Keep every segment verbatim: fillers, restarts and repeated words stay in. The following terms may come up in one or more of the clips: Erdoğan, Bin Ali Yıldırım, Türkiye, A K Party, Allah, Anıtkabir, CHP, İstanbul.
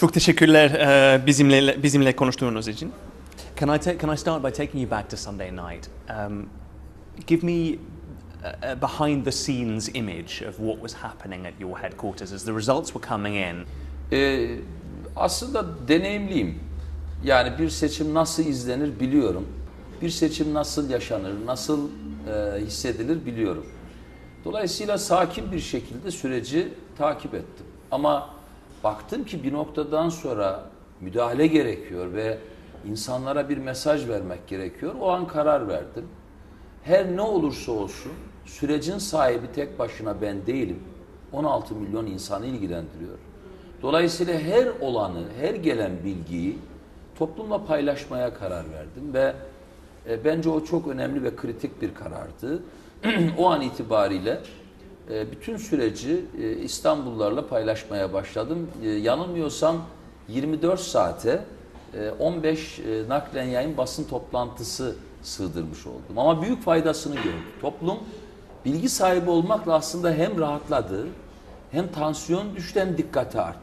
Çok teşekkürler uh, bizimle bizimle konuştuğunuz için. Can I take, can I start by taking you back to Sunday night? Um, give me a behind the scenes image of what was happening at your headquarters as the results were coming in. Ee, aslında deneyimliyim. Yani bir seçim nasıl izlenir biliyorum. Bir seçim nasıl yaşanır, nasıl e, hissedilir biliyorum. Dolayısıyla sakin bir şekilde süreci takip ettim. Ama baktım ki bir noktadan sonra müdahale gerekiyor ve insanlara bir mesaj vermek gerekiyor. O an karar verdim. Her ne olursa olsun sürecin sahibi tek başına ben değilim. on altı milyon insanı ilgilendiriyor. Dolayısıyla her olanı, her gelen bilgiyi toplumla paylaşmaya karar verdim ve e, bence o çok önemli ve kritik bir karardı. O an itibariyle e, bütün süreci e, İstanbullularla paylaşmaya başladım. E, yanılmıyorsam yirmi dört saate e, on beş e, naklen yayın basın toplantısı sığdırmış oldum. Ama büyük faydasını gördüm. Toplum bilgi sahibi olmakla aslında hem rahatladı, hem tansiyon düştü, hem dikkati arttı.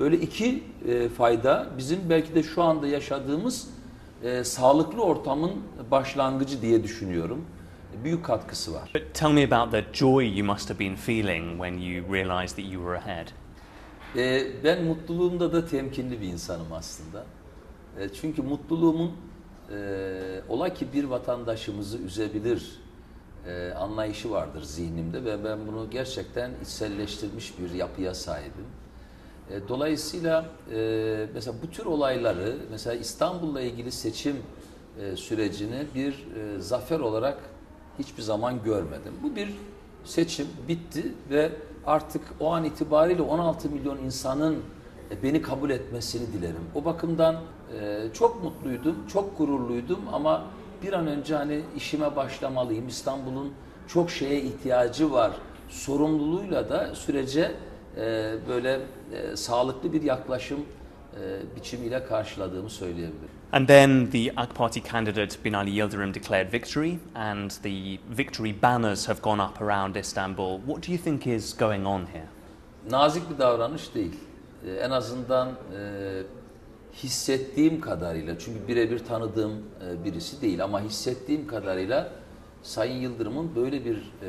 Böyle iki e, fayda bizim belki de şu anda yaşadığımız e, sağlıklı ortamın başlangıcı diye düşünüyorum. Büyük katkısı var. But tell me about the joy you must have been feeling when you realized that you were ahead. E, ben mutluluğumda da temkinli bir insanım aslında. E, çünkü mutluluğumun Ee, ola ki bir vatandaşımızı üzebilir e, anlayışı vardır zihnimde ve ben bunu gerçekten içselleştirmiş bir yapıya sahibim. E, dolayısıyla e, mesela bu tür olayları, mesela İstanbul'la ilgili seçim e, sürecini bir e, zafer olarak hiçbir zaman görmedim. Bu bir seçim bitti ve artık o an itibariyle on altı milyon insanın beni kabul etmesini dilerim. O bakımdan e, çok mutluydum, çok gururluydum ama bir an önce hani işime başlamalıyım. İstanbul'un çok şeye ihtiyacı var. Sorumluluğuyla da sürece e, böyle e, sağlıklı bir yaklaşım e, biçimiyle karşıladığımı söyleyebilirim. And then the A K Party candidate Bin Ali Yıldırım declared victory and the victory banners have gone up around Istanbul. What do you think is going on here? Nazik bir davranış değil. En azından e, hissettiğim kadarıyla, çünkü birebir tanıdığım e, birisi değil ama hissettiğim kadarıyla Sayın Yıldırım'ın böyle bir e,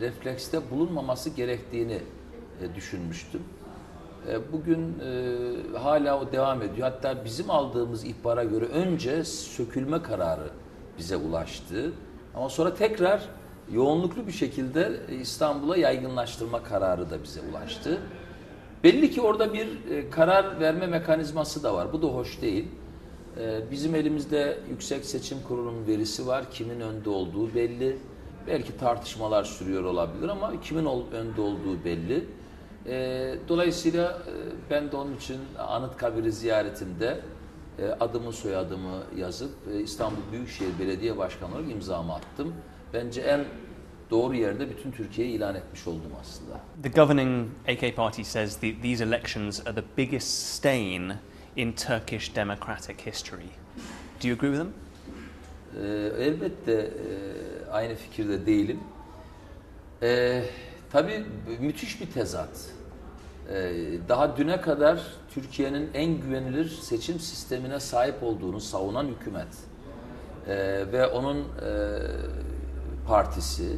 reflekste bulunmaması gerektiğini e, düşünmüştüm. E, bugün e, hala o devam ediyor. Hatta bizim aldığımız ihbara göre önce sökülme kararı bize ulaştı. Ama sonra tekrar yoğunluklu bir şekilde İstanbul'a yaygınlaştırma kararı da bize ulaştı. Belli ki orada bir karar verme mekanizması da var. Bu da hoş değil. Bizim elimizde Yüksek Seçim Kurulu'nun verisi var. Kimin önde olduğu belli. Belki tartışmalar sürüyor olabilir ama kimin önde olduğu belli. Dolayısıyla ben de onun için Anıtkabir'i ziyaretimde adımı soyadımı yazıp İstanbul Büyükşehir Belediye Başkanı olarak imzamı attım. Bence en doğru yerde bütün Türkiye'yi ilan etmiş oldum aslında. The governing A K Party says the, these elections are the biggest stain in Turkish democratic history. Do you agree with them? Ee, elbette e, aynı fikirde değilim. E, tabii müthiş bir tezat. E, daha düne kadar Türkiye'nin en güvenilir seçim sistemine sahip olduğunu savunan hükümet e, ve onun e, partisi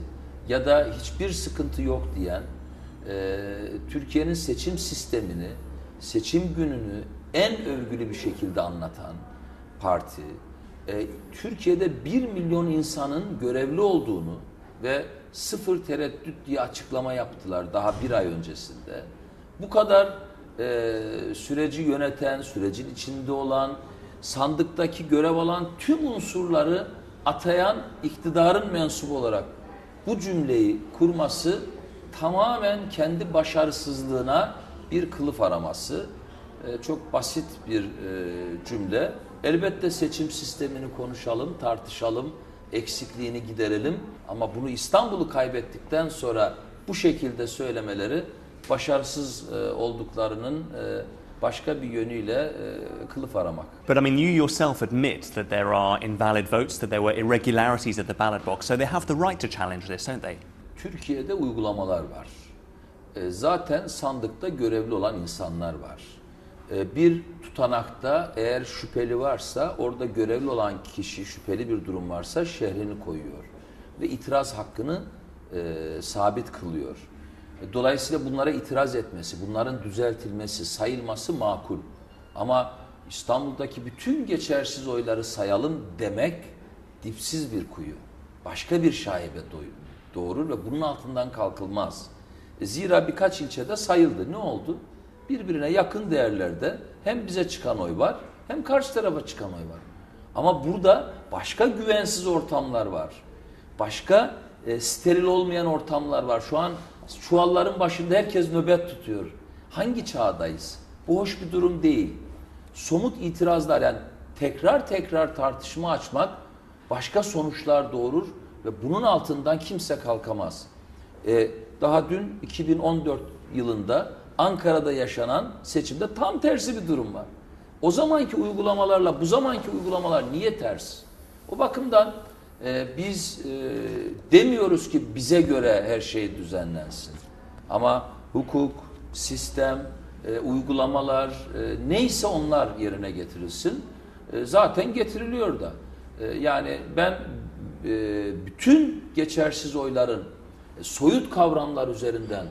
ya da hiçbir sıkıntı yok diyen e, Türkiye'nin seçim sistemini, seçim gününü en övgülü bir şekilde anlatan parti, e, Türkiye'de bir milyon insanın görevli olduğunu ve sıfır tereddüt diye açıklama yaptılar daha bir ay öncesinde. Bu kadar e, süreci yöneten, sürecin içinde olan, sandıktaki görev alan tüm unsurları atayan iktidarın mensubu olarak bu cümleyi kurması tamamen kendi başarısızlığına bir kılıf araması. Ee, çok basit bir e, cümle. Elbette seçim sistemini konuşalım, tartışalım, eksikliğini giderelim. Ama bunu İstanbul'u kaybettikten sonra bu şekilde söylemeleri başarısız e, olduklarının e, başka bir yönüyle e, kılıf aramak. But I mean you yourself admit that there are invalid votes, that there were irregularities at the ballot box. So they have the right to challenge this, don't they? Türkiye'de uygulamalar var. E, zaten sandıkta görevli olan insanlar var. bir tutanakta eğer şüpheli varsa, orada görevli olan kişi şüpheli bir durum varsa şehrini koyuyor ve itiraz hakkını e, sabit kılıyor. Dolayısıyla bunlara itiraz etmesi, bunların düzeltilmesi, sayılması makul. Ama İstanbul'daki bütün geçersiz oyları sayalım demek dipsiz bir kuyu. Başka bir şaibe doğurur ve bunun altından kalkılmaz. Zira birkaç ilçede sayıldı. Ne oldu? Birbirine yakın değerlerde hem bize çıkan oy var, hem karşı tarafa çıkan oy var. Ama burada başka güvensiz ortamlar var. Başka e, steril olmayan ortamlar var. Şu an çuvalların başında herkes nöbet tutuyor. Hangi çağdayız? Bu hoş bir durum değil. Somut itirazlar, yani tekrar tekrar tartışma açmak başka sonuçlar doğurur ve bunun altından kimse kalkamaz. E, daha dün iki bin on dört yılında Ankara'da yaşanan seçimde tam tersi bir durum var. O zamanki uygulamalarla bu zamanki uygulamalar niye ters? O bakımdan e, biz e, demiyoruz ki bize göre her şey düzenlensin. Ama hukuk, sistem, e, uygulamalar e, neyse onlar yerine getirilsin. E, zaten getiriliyor da. E, yani ben e, bütün geçersiz oyların e, soyut kavramlar üzerinden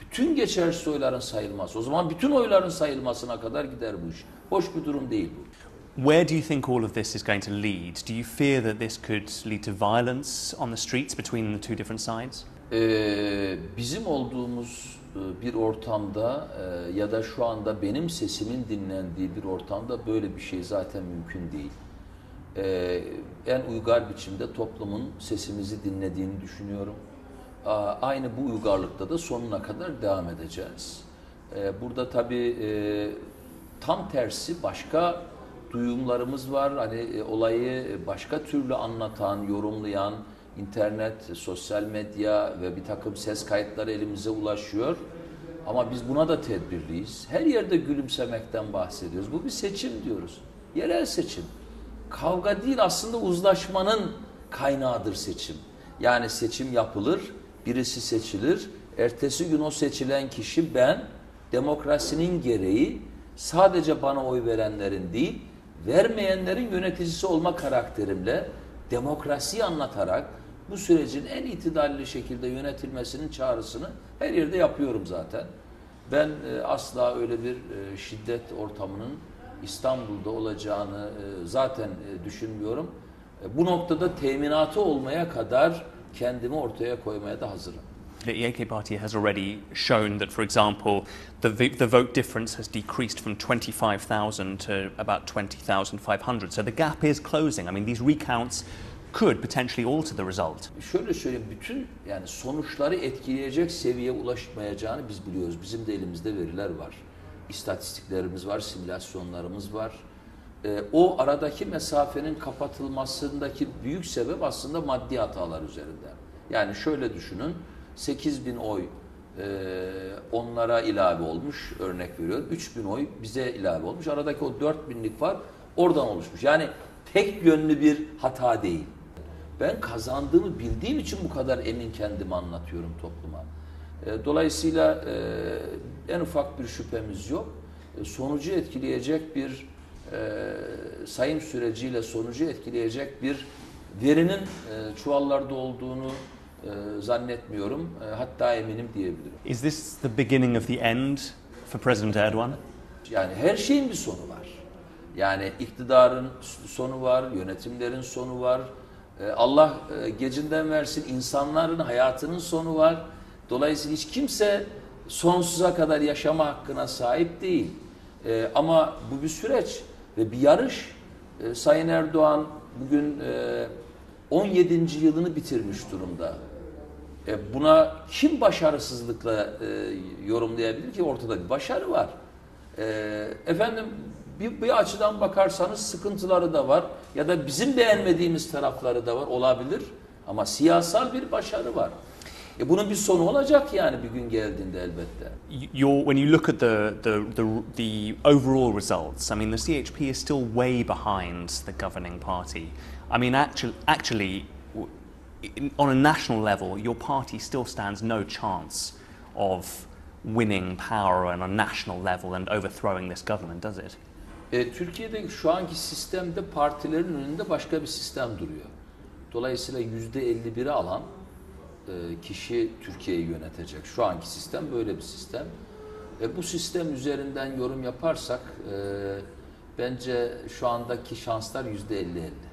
bütün geçersiz oyların sayılması. O zaman bütün oyların sayılmasına kadar gider bu iş. Hoş bir durum değil bu. Where do you think all of this is going to lead? Do you fear that this could lead to violence on the streets between the two different sides? Ee, bizim olduğumuz bir ortamda ya da şu anda benim sesimin dinlendiği bir ortamda böyle bir şey zaten mümkün değil. Ee, en uygar biçimde toplumun sesimizi dinlediğini düşünüyorum. Aynı bu uygarlıkta da sonuna kadar devam edeceğiz. Burada tabii tam tersi başka duyumlarımız var. Hani olayı başka türlü anlatan, yorumlayan, internet, sosyal medya ve bir takım ses kayıtları elimize ulaşıyor. Ama biz buna da tedbirliyiz. Her yerde gülümsemekten bahsediyoruz. Bu bir seçim diyoruz. Yerel seçim. Kavga değil, aslında uzlaşmanın kaynağıdır seçim. Yani seçim yapılır. Birisi seçilir, ertesi gün o seçilen kişi ben, demokrasinin gereği sadece bana oy verenlerin değil, vermeyenlerin yöneticisi olma karakterimle demokrasiyi anlatarak bu sürecin en itidalli şekilde yönetilmesinin çağrısını her yerde yapıyorum zaten. Ben e, asla öyle bir e, şiddet ortamının İstanbul'da olacağını e, zaten e, düşünmüyorum. E, bu noktada teminatı olmaya kadar kendimi ortaya koymaya da hazırım. The E A K party has already shown that, for example, the the vote difference has decreased from twenty-five thousand to about twenty thousand five hundred. So the gap is closing. I mean, these recounts could potentially alter the result. Şöyle söyleyeyim, bütün yani sonuçları etkileyecek seviyeye ulaşmayacağını biz biliyoruz. Bizim de elimizde veriler var. İstatistiklerimiz var, simülasyonlarımız var. O aradaki mesafenin kapatılmasındaki büyük sebep aslında maddi hatalar üzerinden. Yani şöyle düşünün, sekiz bin oy e, onlara ilave olmuş, örnek veriyorum, üç bin oy bize ilave olmuş. Aradaki o dört binlik var, oradan oluşmuş. Yani tek yönlü bir hata değil. Ben kazandığımı bildiğim için bu kadar emin kendimi anlatıyorum topluma. E, dolayısıyla e, en ufak bir şüphemiz yok. E, sonucu etkileyecek bir E, sayım süreciyle sonucu etkileyecek bir verinin e, çuvallarda olduğunu e, zannetmiyorum. E, hatta eminim diyebilirim. Is this the beginning of the end for President Erdoğan? Yani her şeyin bir sonu var. Yani iktidarın sonu var, yönetimlerin sonu var. E, Allah e, gecinden versin, insanların hayatının sonu var. Dolayısıyla hiç kimse sonsuza kadar yaşama hakkına sahip değil. E, ama bu bir süreç ve bir yarış. e, Sayın Erdoğan bugün e, on yedinci yılını bitirmiş durumda. E, buna kim başarısızlıkla e, yorumlayabilir ki? Ortada bir başarı var. E, efendim bir, bir açıdan bakarsanız sıkıntıları da var ya da bizim beğenmediğimiz tarafları da var, olabilir. Ama siyasal bir başarı var. E, bunun bir sonu olacak yani bir gün geldiğinde elbette. Your, when you look at the, the the the overall results, I mean, the C H P is still way behind the governing party. I mean, actually, actually, on a national level, your party still stands no chance of winning power on a national level and overthrowing this government, does it? E, Türkiye'de şu anki sistemde partilerin önünde başka bir sistem duruyor. Dolayısıyla yüzde elli bir'i alan e, kişi Türkiye'yi yönetecek. Şu anki sistem böyle bir sistem. E, bu sistem üzerinden yorum yaparsak e, bence şu andaki şanslar yüzde elli elli.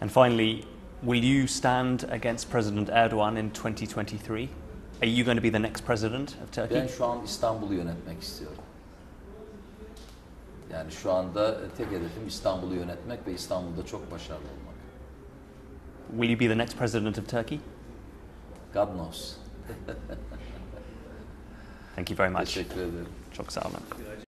And finally, will you stand against President Erdogan in twenty twenty-three? Are you going to be the next president of Turkey? Ben şu an İstanbul'u yönetmek istiyorum. Yani şu anda tek hedefim İstanbul'u yönetmek ve İstanbul'da çok başarılı olmak. Will you be the next president of Turkey? God knows. Thank you very much. Teşekkür ederim. Çok sağ olun.